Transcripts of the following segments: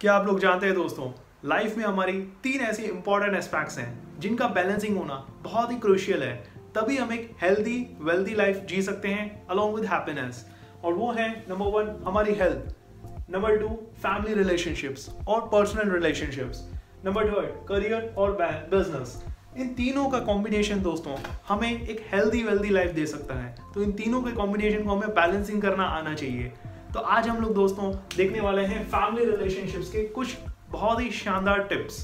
क्या आप लोग जानते हैं दोस्तों, लाइफ में हमारी तीन ऐसे इंपॉर्टेंट एस्पेक्ट्स हैं जिनका बैलेंसिंग होना बहुत ही क्रूशियल है, तभी हम एक हेल्दी वेल्दी लाइफ जी सकते हैं अलॉन्ग विद हैप्पीनेस। और वो है नंबर वन हमारी health, number two family relationships और personal relationships, number third career और बिजनेस। इन तीनों का कॉम्बिनेशन दोस्तों हमें एक हेल्दी वेल्दी लाइफ दे सकता है, तो इन तीनों के कॉम्बिनेशन को हमें बैलेंसिंग करना आना चाहिए। तो आज हम लोग दोस्तों देखने वाले हैं फैमिली रिलेशनशिप्स के कुछ बहुत ही शानदार tips.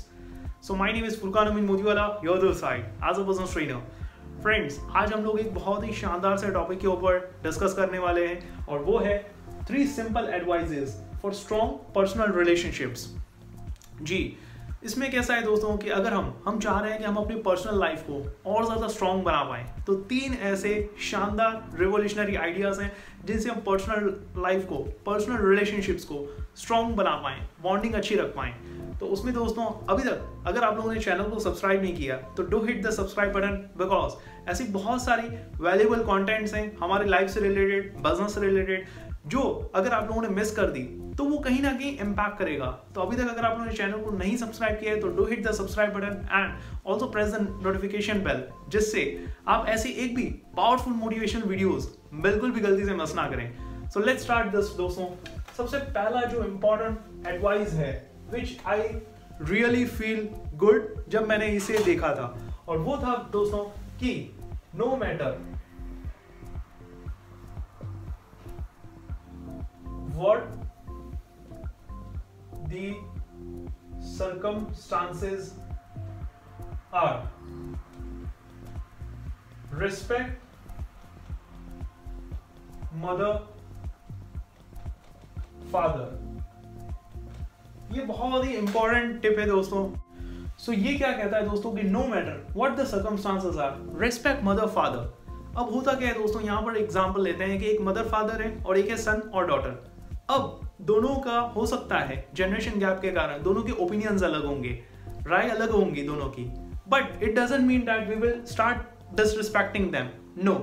So my name is Furqan Amin Modiwala, your this side as a business trainer. Friends, आज हम लोग एक बहुत ही शानदार से टॉपिक के ऊपर डिस्कस करने वाले हैं और वो है 3 simple advices for strong personal relationships. जी, इसमें कैसा है दोस्तों कि अगर हम चाह रहे हैं कि हम अपनी पर्सनल लाइफ को और ज़्यादा स्ट्रॉन्ग बना पाएँ, तो तीन ऐसे शानदार रिवोल्यूशनरी आइडियाज़ हैं जिनसे हम पर्सनल लाइफ को, पर्सनल रिलेशनशिप्स को स्ट्रॉन्ग बना पाएँ, बॉन्डिंग अच्छी रख पाएँ। तो उसमें दोस्तों अभी तक अगर आप लोगों ने चैनल को सब्सक्राइब नहीं किया तो do hit the subscribe button, because ऐसी बहुत सारी वैल्यूबल कॉन्टेंट्स हैं हमारे लाइफ से रिलेटेड, बिजनेस से रिलेटेड, जो अगर आप लोगों ने मिस कर दी तो वो कहीं ना कहीं इम्पैक्ट करेगा। तो अभी तक अगर आप लोगों ने चैनल को नहीं सब्सक्राइब किया है तो do hit the subscribe button and also press the notification bell, जिससे आप ऐसे एक भी पावरफुल मोटिवेशनल वीडियोस बिल्कुल भी गलती से मिस ना करें। सो लेट्स स्टार्ट दिस दोस्तों। सबसे पहला जो इम्पोर्टेंट एडवाइस है, which I really feel good जब मैंने इसे देखा था, और वो था दोस्तों कि no matter what The circumstances are, respect mother, father। ये बहुत ही इंपॉर्टेंट टिप है दोस्तों। सो ये क्या कहता है दोस्तों कि no matter what the circumstances are, respect mother father. अब होता क्या है दोस्तों, यहाँ पर एग्जाम्पल लेते हैं कि एक मदर फादर है और एक है सन और डॉटर। अब दोनों का हो सकता है जनरेशन गैप के कारण दोनों के ओपिनियंस अलग होंगे, राय अलग होंगी दोनों की, but it doesn't mean that we will start disrespecting them. No,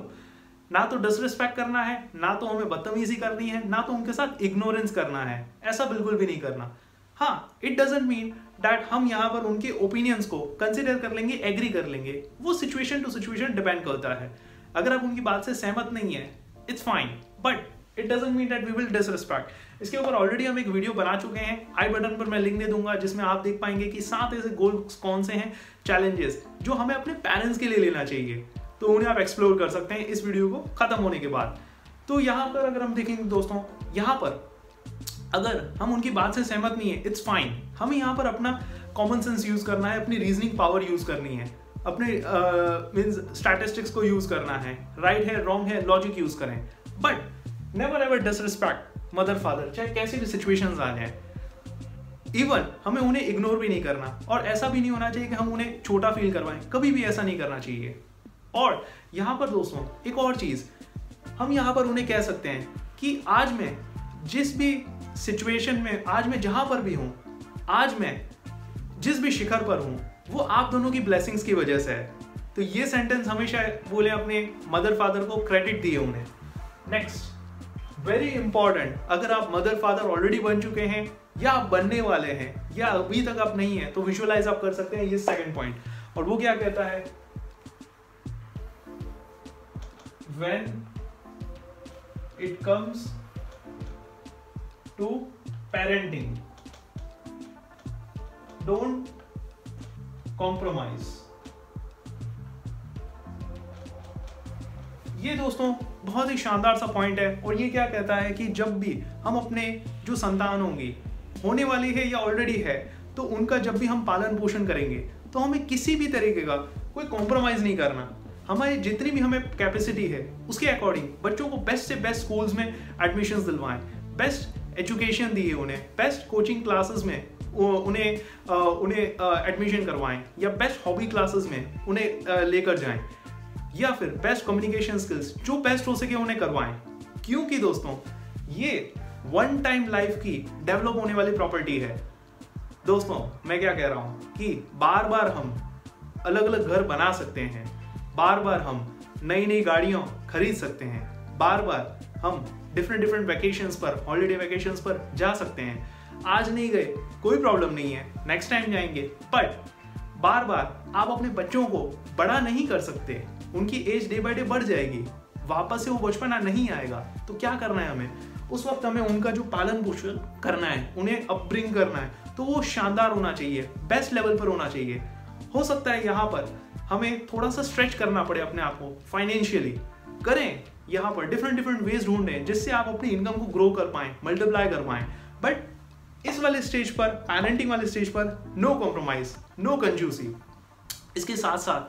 ना तो डिसरिस्पेक्ट करना है, ना तो हमें बदतमीजी करनी है, ना तो उनके साथ इग्नोरेंस करना है, ऐसा बिल्कुल भी नहीं करना। हाँ, इट डजंट मीन दैट हम यहाँ पर उनके ओपिनियंस को कंसिडर कर लेंगे, एग्री कर लेंगे, वो सिचुएशन टू सिचुएशन डिपेंड करता है। अगर आप उनकी बात से सहमत नहीं है, it's fine, but It doesn't mean that we will disrespect। इसके ऊपर ऑलरेडी हम एक वीडियो बना चुके हैं, आई बटन पर मैं लिंक दे दूंगा, जिसमें आप देख पाएंगे कि 7 ऐसे गोल्स कौन से हैं, चैलेंजेस जो हमें अपने पेरेंट्स के लिए लेना चाहिए, तो उन्हें आप एक्सप्लोर कर सकते हैं इस वीडियो को खत्म होने के बाद। तो यहाँ पर अगर हम देखेंगे दोस्तों, यहाँ पर अगर हम उनकी बात से सहमत नहीं है, इट्स फाइन, हमें यहाँ पर अपना कॉमन सेंस यूज करना है, अपनी रीजनिंग पावर यूज करनी है, अपने मीन्स स्टैटिस्टिक्स को यूज करना है, राइट है रॉन्ग है लॉजिक यूज करें, but never ever disrespect mother father, चाहे कैसी भी सिचुएशंस आ जाए। इवन हमें उन्हें इग्नोर भी नहीं करना, और ऐसा भी नहीं होना चाहिए कि हम उन्हें छोटा फील करवाएं, कभी भी ऐसा नहीं करना चाहिए। और यहाँ पर दोस्तों एक और चीज़ हम यहाँ पर उन्हें कह सकते हैं कि आज मैं जिस भी सिचुएशन में, आज मैं जहाँ पर भी हूँ, आज मैं जिस भी शिखर पर हूँ, वो आप दोनों की ब्लेसिंग्स की वजह से है। तो ये सेंटेंस हमेशा बोले अपने मदर फादर को, क्रेडिट दिए उन्हें। नेक्स्ट वेरी इंपॉर्टेंट, अगर आप मदर फादर ऑलरेडी बन चुके हैं या आप बनने वाले हैं या अभी तक आप नहीं है, तो विजुअलाइज आप कर सकते हैं ये सेकंड पॉइंट। और वो क्या कहता है, when it comes to parenting don't compromise. ये दोस्तों बहुत ही शानदार सा पॉइंट है, और ये क्या कहता है कि जब भी हम अपने जो संतान होंगी, होने वाली है या ऑलरेडी है, तो उनका जब भी हम पालन पोषण करेंगे तो हमें किसी भी तरीके का कोई कॉम्प्रोमाइज़ नहीं करना। हमारी जितनी भी हमें कैपेसिटी है उसके अकॉर्डिंग बच्चों को बेस्ट से बेस्ट स्कूल्स में एडमिशन्स दिलवाएं, बेस्ट एजुकेशन दिए उन्हें, बेस्ट कोचिंग क्लासेस में उन्हें एडमिशन करवाएं, या बेस्ट हॉबी क्लासेस में उन्हें लेकर जाएं, या फिर बेस्ट कम्युनिकेशन स्किल्स जो बेस्ट हो सके उन्हें करवाएं। क्योंकि दोस्तों ये वन टाइम लाइफ की डेवलप होने वाली प्रॉपर्टी है। दोस्तों मैं क्या कह रहा हूँ कि बार बार हम अलग अलग घर बना सकते हैं, बार बार हम नई नई गाड़ियाँ खरीद सकते हैं, बार बार हम डिफरेंट डिफरेंट वैकेशंस पर, हॉलीडे वैकेशंस पर जा सकते हैं, आज नहीं गए कोई प्रॉब्लम नहीं है, नेक्स्ट टाइम जाएंगे। बट बार बार आप अपने बच्चों को बड़ा नहीं कर सकते, उनकी एज डे बाय डे बढ़ जाएगी, वापस से वो बचपना नहीं आएगा। तो क्या करना है हमें, उस वक्त हमें उनका जो पालन पोषण करना है, उन्हें अपब्रिंग करना है, तो वो शानदार होना चाहिए, बेस्ट लेवल पर होना चाहिए। हो सकता है यहाँ पर हमें थोड़ा सा स्ट्रेच करना पड़े अपने आप को फाइनेंशियली, करें यहाँ पर डिफरेंट वेज ढूंढें जिससे आप अपनी इनकम को ग्रो कर पाएँ, मल्टीप्लाई कर पाएँ। बट इस वाले स्टेज पर, पेरेंटिंग वाले स्टेज पर नो कॉम्प्रोमाइज, नो कंजूसी। इसके साथ साथ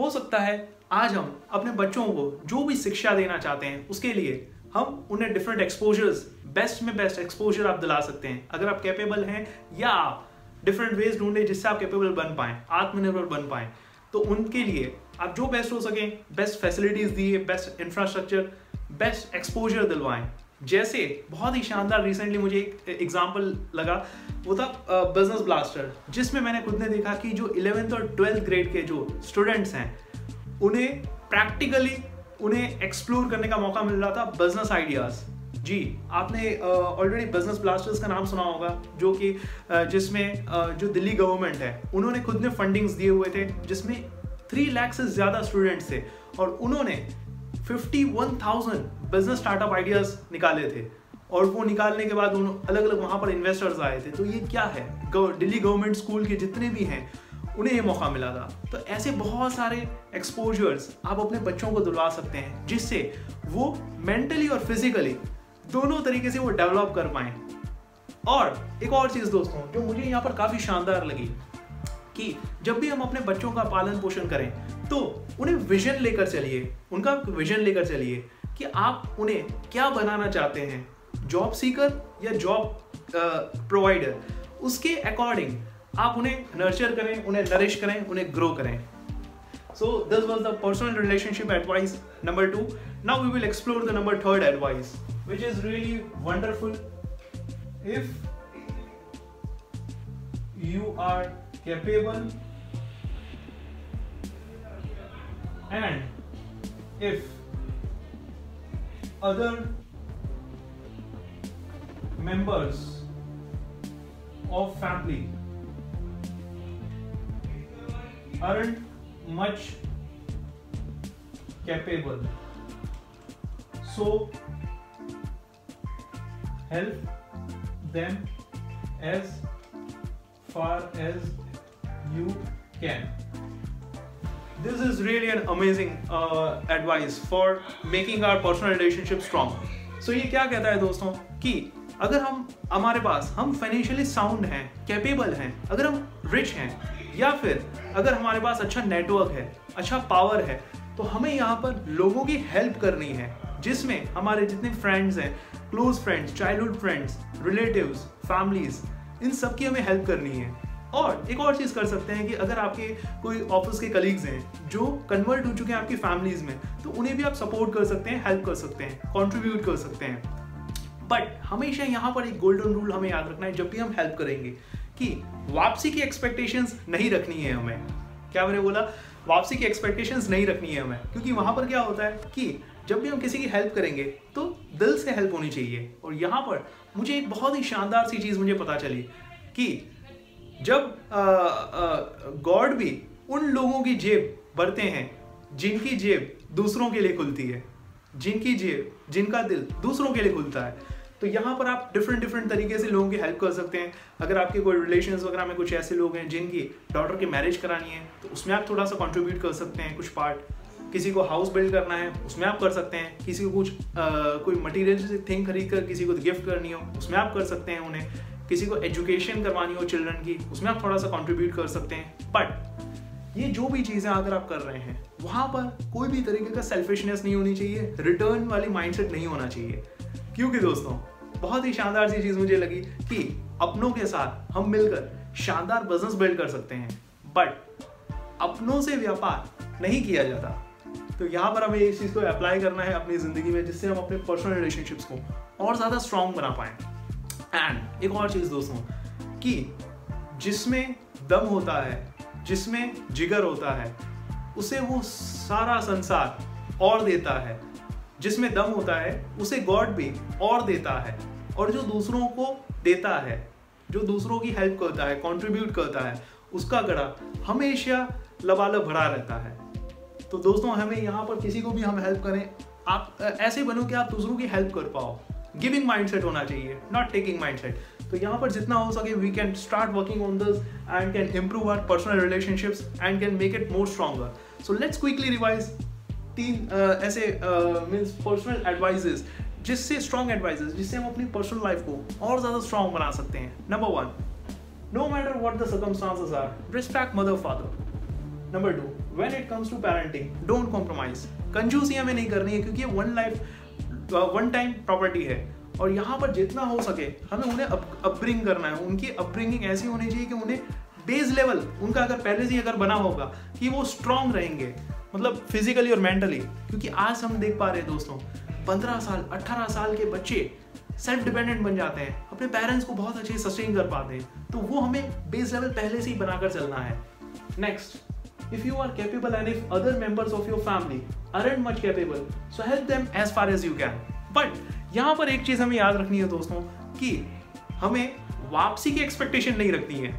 हो सकता है आज हम अपने बच्चों को जो भी शिक्षा देना चाहते हैं उसके लिए हम उन्हें डिफरेंट एक्सपोजर्स, बेस्ट में बेस्ट एक्सपोजर आप दिला सकते हैं अगर आप कैपेबल हैं, या आप डिफरेंट वेज ढूंढें जिससे आप कैपेबल बन पाएँ, आत्मनिर्भर बन पाएँ। तो उनके लिए आप जो बेस्ट हो सके, बेस्ट फैसिलिटीज दिए, बेस्ट इंफ्रास्ट्रक्चर, बेस्ट एक्सपोजर दिलवाएं। जैसे बहुत ही शानदार रिसेंटली मुझे एक एग्जाम्पल लगा, वो था बिजनेस ब्लास्टर, जिसमें मैंने खुद ने देखा कि जो 11th और 12th ग्रेड के जो स्टूडेंट्स हैं उन्हें प्रैक्टिकली उन्हें एक्सप्लोर करने का मौका मिल रहा था बिजनेस आइडियाज़। जी, आपने ऑलरेडी बिजनेस ब्लास्टर्स का नाम सुना होगा, जो कि जिसमें जो दिल्ली गवर्नमेंट है उन्होंने खुद ने फंडिंग्स दिए हुए थे, जिसमें 3 लाख से ज़्यादा स्टूडेंट्स थे और उन्होंने 51,000 बिजनेस स्टार्टअप आइडियाज़ निकाले थे। और वो निकालने के बाद अलग अलग वहाँ पर इन्वेस्टर्स आए थे। तो ये क्या है, दिल्ली गवर्नमेंट स्कूल के जितने भी हैं उन्हें ये मौका मिला था। तो ऐसे बहुत सारे एक्सपोजर्स आप अपने बच्चों को दिलवा सकते हैं जिससे वो मेंटली और फिजिकली दोनों तरीके से वो डेवलप कर पाएँ। और एक और चीज़ दोस्तों जो मुझे यहाँ पर काफ़ी शानदार लगी, कि जब भी हम अपने बच्चों का पालन पोषण करें तो उन्हें विजन लेकर चलिए, उनका विजन लेकर चलिए कि आप उन्हें क्या बनाना चाहते हैं, जॉब सीकर या जॉब प्रोवाइडर। उसके अकॉर्डिंग आप उन्हें नर्चर करें, उन्हें नरिश करें, उन्हें ग्रो करें। So this was the personal relationship advice number 2. Now we will explore the number 3 advice, which is really wonderful. If you are capable and if other members of family aren't much capable, so help them as far as you can. This is really an amazing advice for making our personal relationship strong. So ये क्या कहता है दोस्तों, कि अगर हम, हमारे पास, हम फाइनेंशियली साउंड हैं, कैपेबल हैं, अगर हम रिच हैं, या फिर अगर हमारे पास अच्छा नेटवर्क है, अच्छा पावर है, तो हमें यहाँ पर लोगों की हेल्प करनी है, जिसमें हमारे जितने फ्रेंड्स हैं, close friends, childhood friends, relatives, families, इन सब की हमें हेल्प करनी है। और एक और चीज़ कर सकते हैं कि अगर आपके कोई ऑफिस के कलीग्स हैं जो कन्वर्ट हो चुके हैं आपकी फैमिलीज़ में, तो उन्हें भी आप सपोर्ट कर सकते हैं, हेल्प कर सकते हैं, कॉन्ट्रीब्यूट कर सकते हैं। बट हमेशा यहाँ पर एक गोल्डन रूल हमें याद रखना है जब भी हम हेल्प करेंगे, कि वापसी की एक्सपेक्टेशंस नहीं रखनी है हमें। क्या मैंने बोला, वापसी की एक्सपेक्टेशंस नहीं रखनी है हमें, क्योंकि वहाँ पर क्या होता है कि जब भी हम किसी की हेल्प करेंगे तो दिल से हेल्प होनी चाहिए। और यहाँ पर मुझे एक बहुत ही शानदार सी चीज़ मुझे पता चली कि जब गॉड भी उन लोगों की जेब भरते हैं जिनकी जेब दूसरों के लिए खुलती है, जिनकी जेब, जिनका दिल दूसरों के लिए खुलता है। तो यहाँ पर आप डिफरेंट तरीके से लोगों की हेल्प कर सकते हैं। अगर आपके कोई रिलेशंस वगैरह में कुछ ऐसे लोग हैं जिनकी डॉटर की मैरिज करानी है, तो उसमें आप थोड़ा सा कंट्रीब्यूट कर सकते हैं कुछ पार्ट। किसी को हाउस बिल्ड करना है, उसमें आप कर सकते हैं। किसी को कुछ कोई मटीरियल थिंग खरीद कर किसी को गिफ्ट करनी हो, उसमें आप कर सकते हैं उन्हें। किसी को एजुकेशन करवानी हो चिल्ड्रन की, उसमें आप थोड़ा सा कंट्रीब्यूट कर सकते हैं। बट ये जो भी चीज़ें अगर आप कर रहे हैं, वहाँ पर कोई भी तरीके का सेल्फिशनेस नहीं होनी चाहिए, रिटर्न वाली माइंडसेट नहीं होना चाहिए। क्योंकि दोस्तों बहुत ही शानदार सी चीज़ मुझे लगी कि अपनों के साथ हम मिलकर शानदार बिजनेस बिल्ड कर सकते हैं, बट अपनों से व्यापार नहीं किया जाता। तो यहाँ पर हमें इस चीज़ को अप्लाई करना है अपनी ज़िंदगी में, जिससे हम अपने पर्सनल रिलेशनशिप्स को और ज़्यादा स्ट्रॉन्ग बना पाएँ। एंड एक और चीज़ दोस्तों, कि जिसमें दम होता है, जिसमें जिगर होता है, उसे वो सारा संसार और देता है। जिसमें दम होता है उसे गॉड भी और देता है, और जो दूसरों को देता है जो दूसरों की हेल्प करता है, कंट्रीब्यूट करता है, उसका गड़ा हमेशा लबालब भरा रहता है। तो दोस्तों हमें यहाँ पर किसी को भी हम हेल्प करें, आप ऐसे बनो कि आप दूसरों की हेल्प कर पाओ। गिविंग माइंडसेट होना चाहिए, नॉट टेकिंग माइंडसेट। तो यहाँ पर जितना हो सके we can start working on this and can improve our personal relationships and can make it more stronger. So let's quickly revise 3 ऐसे मीन्स पर्सनल एडवाइजेस, जिससे स्ट्रॉन्ग एडवाइजेस जिससे हम अपनी पर्सनल लाइफ को और ज़्यादा स्ट्रॉन्ग बना सकते हैं। Number 1, no matter what the circumstances are, respect mother father. Number 2, when it comes to parenting don't compromise. कंजूसी हमें नहीं करनी है क्योंकि ये वन टाइम प्रॉपर्टी है और यहाँ पर जितना हो सके हमें उन्हें अपब्रिंग करना है। उनकी अपब्रिंगिंग ऐसी होनी चाहिए कि उन्हें बेस लेवल उनका अगर पहले से अगर बना होगा कि वो स्ट्रांग रहेंगे, मतलब फिजिकली और मेंटली। क्योंकि आज हम देख पा रहे हैं दोस्तों 15 साल 18 साल के बच्चे सेल्फ डिपेंडेंट बन जाते हैं, अपने पेरेंट्स को बहुत अच्छे सस्टेन कर पाते हैं। तो वो हमें बेस लेवल पहले से ही बनाकर चलना है। Next, if you are capable and if other members of your family aren't much capable so help them as far as you can. But यहाँ पर एक चीज़ हमें याद रखनी है दोस्तों कि हमें वापसी की एक्सपेक्टेशन नहीं रखनी है।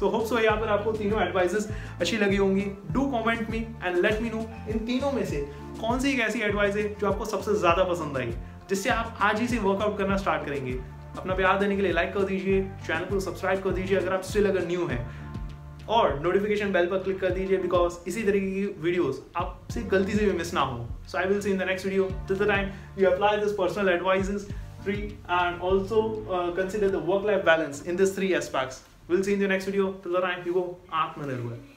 सो होप सो यहाँ पर आपको तीनों एडवाइजेस अच्छी लगी होंगी। Do comment me and let me know इन तीनों में से कौन सी एक ऐसी एडवाइस है जो आपको सबसे ज़्यादा पसंद आई, जिससे आप आज ही से वर्कआउट करना स्टार्ट करेंगे। अपना प्यार देने के लिए लाइक कर दीजिए, चैनल को सब्सक्राइब कर दीजिए अगर आप स्टिल अगर न्यू हैं, और नोटिफिकेशन बेल पर क्लिक कर दीजिए बिकॉज इसी तरीके की वीडियोस आपसे गलती से भी मिस ना हो। So I will see in the next video. Till the time you apply this personal advices 3 and also consider the work life balance in this 3 aspects. We'll see you in the next video. Till the time, you go Atmanirbhar.